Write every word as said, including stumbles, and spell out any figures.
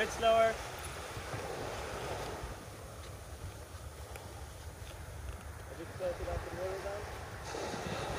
bit slower. A bit slower to the water down.